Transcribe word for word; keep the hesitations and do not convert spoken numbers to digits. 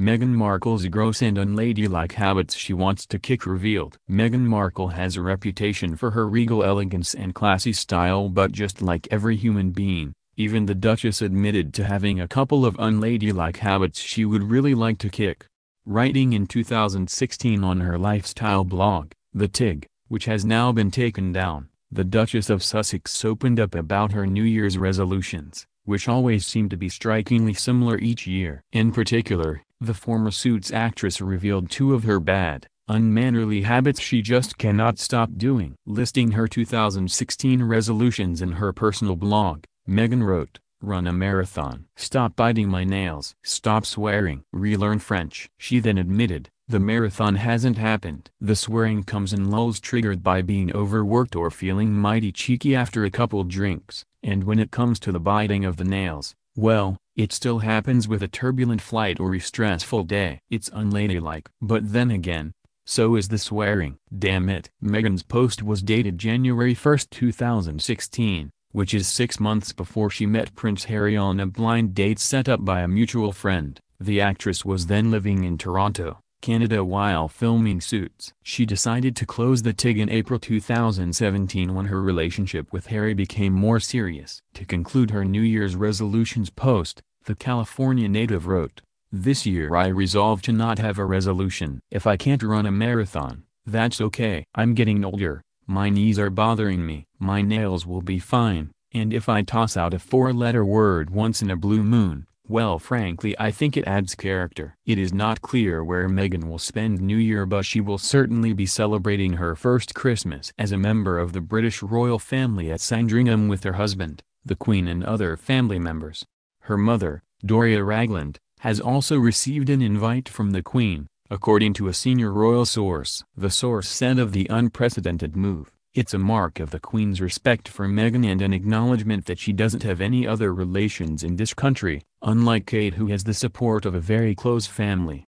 Meghan Markle's gross and unladylike habits she wants to kick revealed. Meghan Markle has a reputation for her regal elegance and classy style, but just like every human being, even the Duchess admitted to having a couple of unladylike habits she would really like to kick. Writing in two thousand sixteen on her lifestyle blog, The Tig, which has now been taken down, the Duchess of Sussex opened up about her New Year's resolutions, which always seem to be strikingly similar each year. In particular, the former Suits actress revealed two of her bad, unmannerly habits she just cannot stop doing. Listing her two thousand sixteen resolutions in her personal blog, Meghan wrote, "Run a marathon. Stop biting my nails. Stop swearing. Relearn French." She then admitted, "The marathon hasn't happened." The swearing comes in lulls triggered by being overworked or feeling mighty cheeky after a couple drinks, and when it comes to the biting of the nails, well, it still happens with a turbulent flight or a stressful day. It's unladylike. But then again, so is the swearing. Damn it. Meghan's post was dated January first two thousand sixteen, which is six months before she met Prince Harry on a blind date set up by a mutual friend. The actress was then living in Toronto, Canada while filming Suits. She decided to close The Tig in April two thousand seventeen when her relationship with Harry became more serious. To conclude her New Year's resolutions post, the California native wrote, "This year I resolve to not have a resolution. If I can't run a marathon, that's okay. I'm getting older, my knees are bothering me, my nails will be fine, and if I toss out a four-letter word once in a blue moon, well frankly I think it adds character." It is not clear where Meghan will spend New Year, but she will certainly be celebrating her first Christmas as a member of the British royal family at Sandringham with her husband, the Queen and other family members. Her mother, Doria Ragland, has also received an invite from the Queen, according to a senior royal source. The source said of the unprecedented move, "It's a mark of the Queen's respect for Meghan and an acknowledgement that she doesn't have any other relations in this country, unlike Kate who has the support of a very close family."